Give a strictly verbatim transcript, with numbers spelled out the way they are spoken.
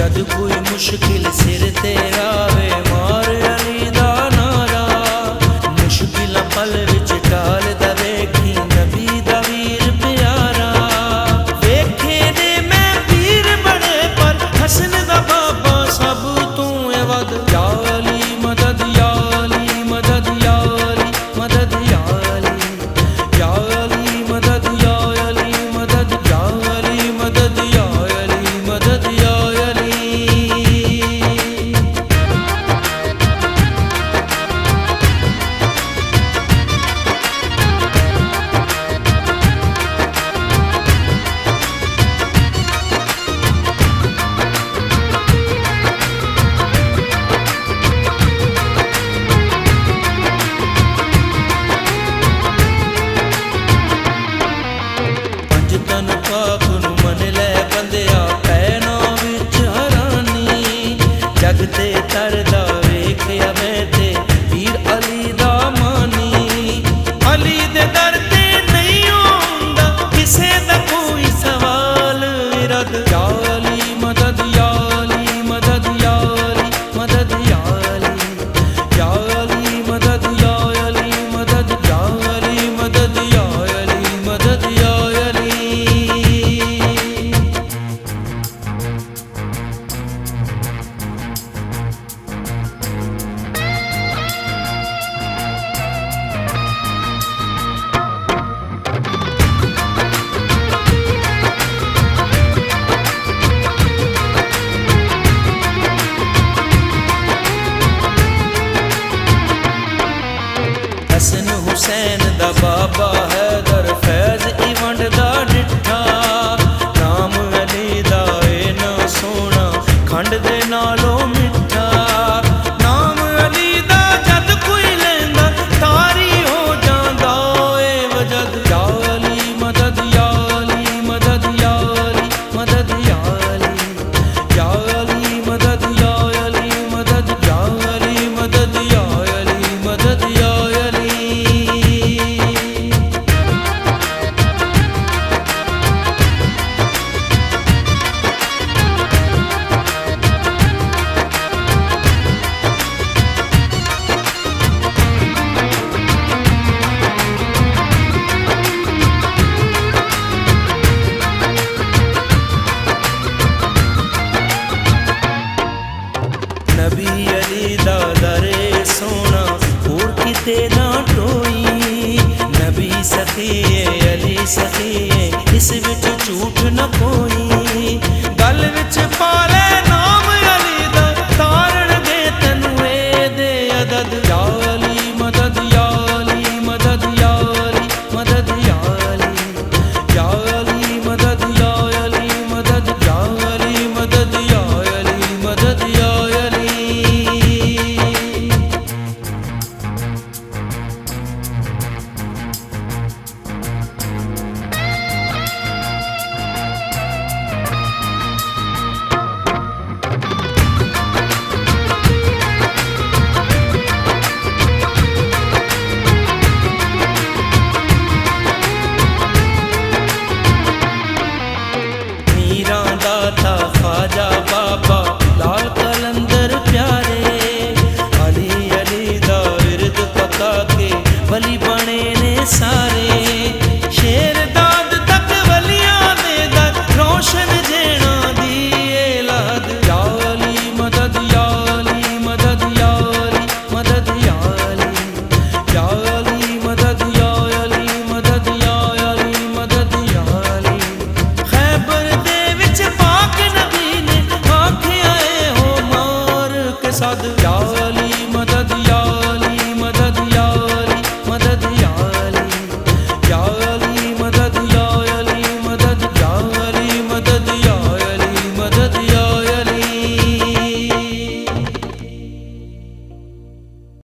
जद कोई मुश्किल सिर ते आवे मार अली दा नारा, मुश्किल पल विच टाल दा वेखी नबी दा वीर प्यारा। वेखे ने मैं पीर बड़े पर हसन दा बाबा सब तू ए वद। या अली मदद, या अली मदद, या अली मदद, या अली, या अली मदद, या अली मदद, या अली मदद, या अली मदद, या तरदा वेखिया मैं ते पीर अली दा मानी। अली दे दर ते नहीं होंदा किसे दा कोई सवाल रद। या अली मदद, या अली मदद, या अली मदद, या अली, या अली मदद, या अली मदद, या अली मदद, या अली मदद, या हसन हुसैन दा बाबा है दर फैज इवंड दा डिठा। नाम अली दा ए ना सोना खंड दे नालों मिठा। नाम अली दा जद कोई लेंदा तारी हो जांदा ए वजद। या अली मदद, या अली मदद, या अली मदद, या अली, या अली मदद, या अली मदद, या अली मदद, या अली मदद, या अली। नबी अली दा दरे सोना होर किते ना टोई। नबी सखी है अली सखी है इस विच झूठ न कोई।